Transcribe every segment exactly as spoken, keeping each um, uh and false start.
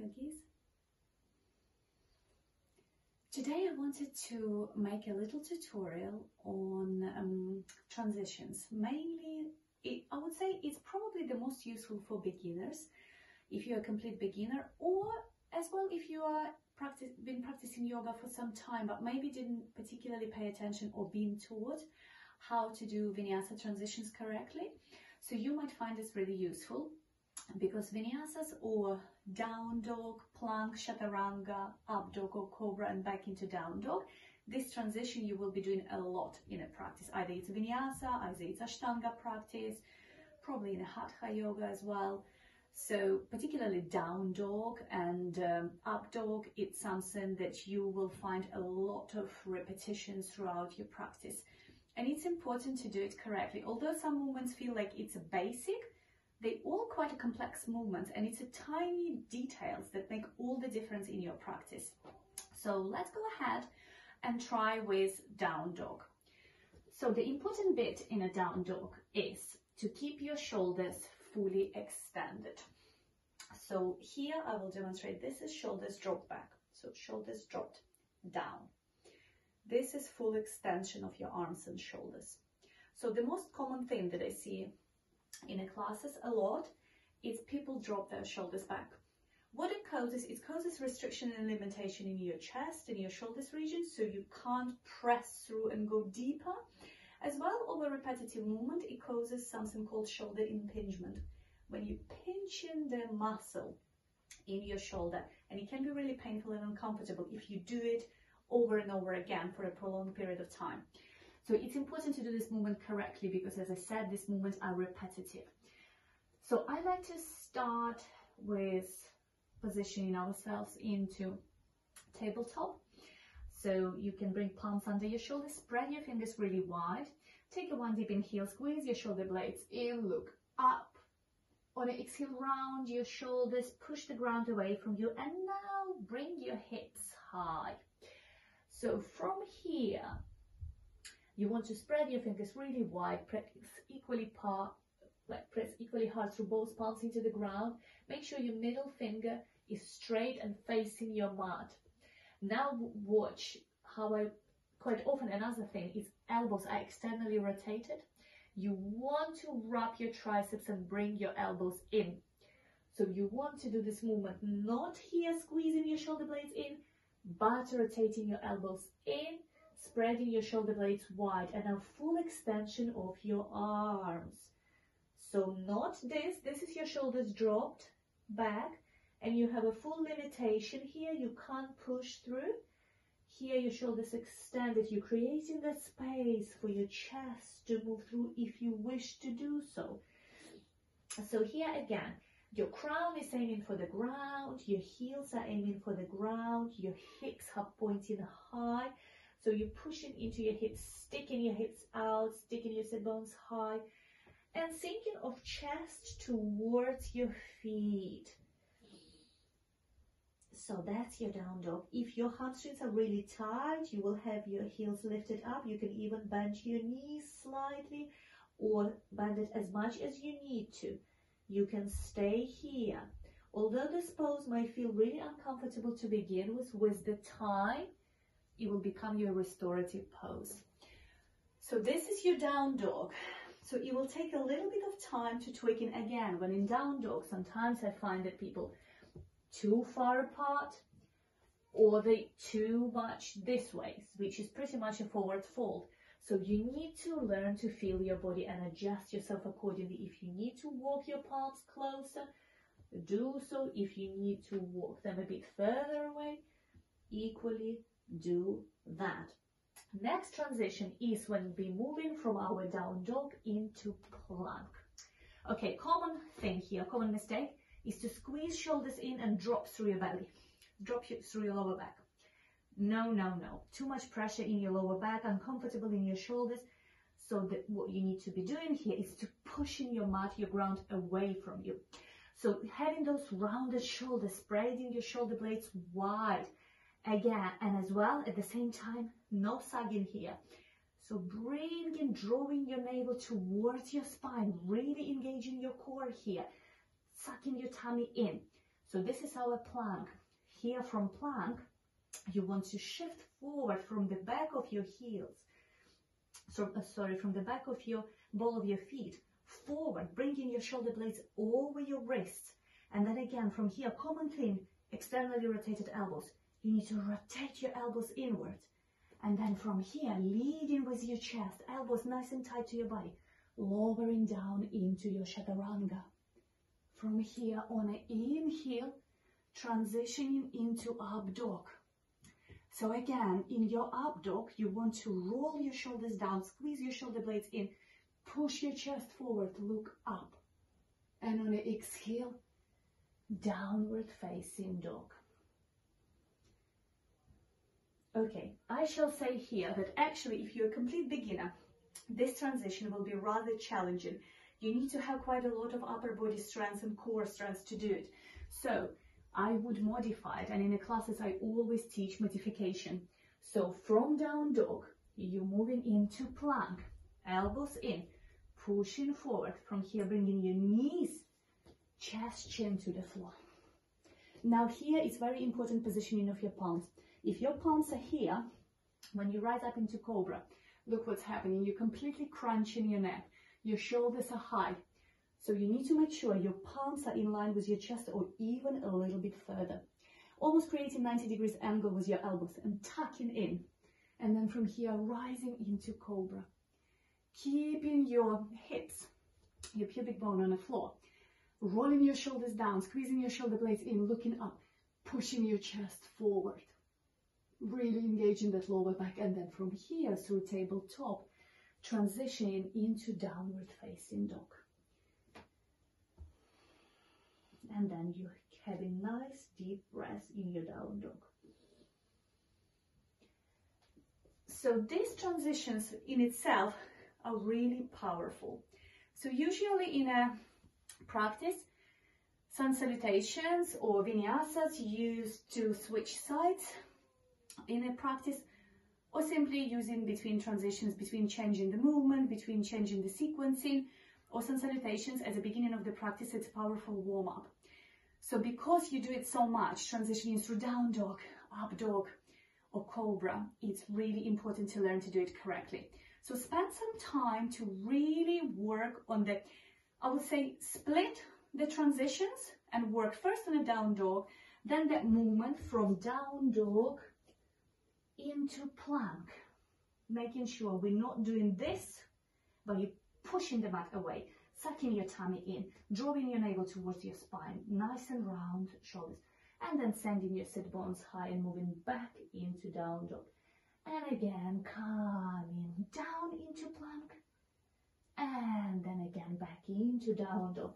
yogis. Today I wanted to make a little tutorial on um, transitions. Mainly, it, I would say it's probably the most useful for beginners, if you're a complete beginner, or as well if you are practice, been practicing yoga for some time but maybe didn't particularly pay attention or been taught how to do vinyasa transitions correctly. So you might find this really useful, because vinyasas, or down dog, plank, chaturanga, up dog or cobra and back into down dog, this transition you will be doing a lot in a practice. Either it's vinyasa, either it's ashtanga practice, probably in a hatha yoga as well. So particularly down dog and um, up dog, it's something that you will find a lot of repetitions throughout your practice. And it's important to do it correctly. Although some movements feel like it's a basic, they're all quite a complex movements, and it's a tiny details that make all the difference in your practice. So let's go ahead and try with down dog. So the important bit in a down dog is to keep your shoulders fully extended. So here I will demonstrate. This is shoulders dropped back. So shoulders dropped down. This is full extension of your arms and shoulders. So the most common thing that I see in the classes a lot is people drop their shoulders back. What it causes, it causes restriction and limitation in your chest, in your shoulders region, so you can't press through and go deeper. As well, over repetitive movement, it causes something called shoulder impingement. When you pinch in the muscle in your shoulder, and it can be really painful and uncomfortable if you do it over and over again for a prolonged period of time. So it's important to do this movement correctly because, as I said, these movements are repetitive. So I like to start with positioning ourselves into tabletop. So you can bring palms under your shoulders, spread your fingers really wide, take a one deep inhale, squeeze your shoulder blades in, look up. On an exhale, round your shoulders, push the ground away from you, and now bring your hips high. So from here, you want to spread your fingers really wide, press equally, par, like press equally hard through both palms into the ground. Make sure your middle finger is straight and facing your mat. Now watch how I, quite often another thing is elbows are externally rotated. You want to wrap your triceps and bring your elbows in. So you want to do this movement not here squeezing your shoulder blades in, but rotating your elbows in, spreading your shoulder blades wide, and a full extension of your arms. So not this, this is your shoulders dropped back, and you have a full limitation here, you can't push through. Here your shoulders extended, you're creating the space for your chest to move through if you wish to do so. So here again, your crown is aiming for the ground, your heels are aiming for the ground, your hips are pointing high. So you're pushing into your hips, sticking your hips out, sticking your sit bones high, and sinking of chest towards your feet. So that's your down dog. If your hamstrings are really tight, you will have your heels lifted up. You can even bend your knees slightly or bend it as much as you need to. You can stay here. Although this pose might feel really uncomfortable to begin with, with the time, it will become your restorative pose. So this is your down dog. So it will take a little bit of time to tweak it again. When in down dog, sometimes I find that people too far apart or they too much this way, which is pretty much a forward fold. So you need to learn to feel your body and adjust yourself accordingly. If you need to walk your palms closer, do so. If you need to walk them a bit further away, equally do that. Next transition is when we're moving from our down dog into plank. Okay, common thing here, common mistake is to squeeze shoulders in and drop through your belly, drop you through your lower back. No, no, no. Too much pressure in your lower back, uncomfortable in your shoulders. So that what you need to be doing here is to pushing your mat, your ground away from you. So having those rounded shoulders, spreading your shoulder blades wide. Again, and as well, at the same time, no sagging here. So bring in, drawing your navel towards your spine, really engaging your core here, sucking your tummy in. So this is our plank. Here from plank, you want to shift forward from the back of your heels. So, uh, sorry, from the back of your ball of your feet, forward, bringing your shoulder blades over your wrists. And then again, from here, common thing, externally rotated elbows. You need to rotate your elbows inward. And then from here, leading with your chest, elbows nice and tight to your body, lowering down into your chaturanga. From here, on an inhale, transitioning into up dog. So again, in your up dog, you want to roll your shoulders down, squeeze your shoulder blades in, push your chest forward, look up. And on an exhale, downward facing dog. Okay, I shall say here that actually if you're a complete beginner, this transition will be rather challenging. You need to have quite a lot of upper body strength and core strength to do it. So I would modify it, and in the classes I always teach modification. So from down dog, you're moving into plank, elbows in, pushing forward. From here, bringing your knees, chest, chin to the floor. Now here is very important positioning of your palms. If your palms are here, when you rise up into cobra, look what's happening. You're completely crunching your neck. Your shoulders are high. So you need to make sure your palms are in line with your chest or even a little bit further. Almost creating ninety degrees angle with your elbows and tucking in. And then from here, rising into cobra. Keeping your hips, your pubic bone on the floor. Rolling your shoulders down, squeezing your shoulder blades in, looking up, pushing your chest forward. Really engaging that lower back, and then from here through tabletop, transitioning into downward facing dog. And then you have a nice deep breath in your down dog. So these transitions in itself are really powerful. So usually in a practice, sun salutations or vinyasas used to switch sides in a practice, or simply using between transitions, between changing the movement, between changing the sequencing, or sun salutations at the beginning of the practice, it's a powerful warm-up. So because you do it so much, transitioning through down dog, up dog, or cobra, it's really important to learn to do it correctly. So spend some time to really work on the, I would say, split the transitions and work first on a down dog, then that movement from down dog into plank, making sure we're not doing this, but you're pushing the mat away, sucking your tummy in, drawing your navel towards your spine, nice and round shoulders, and then sending your sit bones high and moving back into down dog. And again, coming down into plank, and then again back into down dog.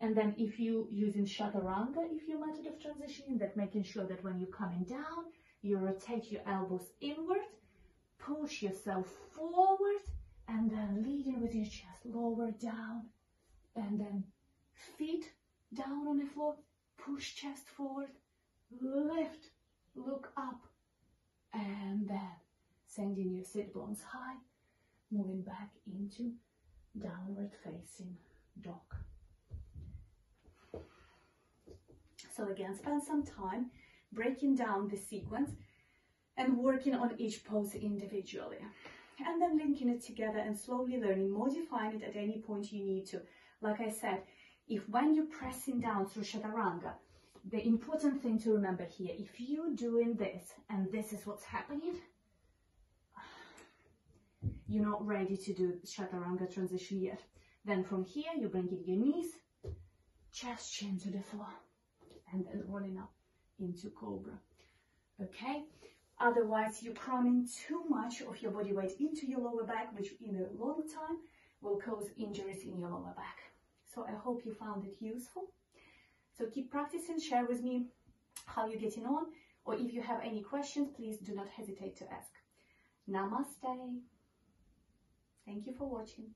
And then if you're using shataranga, if your method of transitioning, that making sure that when you're coming down, you rotate your elbows inward, push yourself forward, and then leading with your chest, lower down, and then feet down on the floor, push chest forward, lift, look up, and then sending your sit bones high, moving back into downward facing dog. So again, spend some time breaking down the sequence and working on each pose individually, and then linking it together and slowly learning, modifying it at any point you need to. Like I said, if when you're pressing down through chaturanga, the important thing to remember here, if you're doing this and this is what's happening, you're not ready to do chaturanga transition yet. Then from here, you're bringing your knees, chest, chin to the floor, and then rolling up into cobra. Okay, otherwise you're cramming too much of your body weight into your lower back, which in a long time will cause injuries in your lower back. So I hope you found it useful. So keep practicing, share with me how you're getting on, or if you have any questions, please do not hesitate to ask. Namaste. Thank you for watching.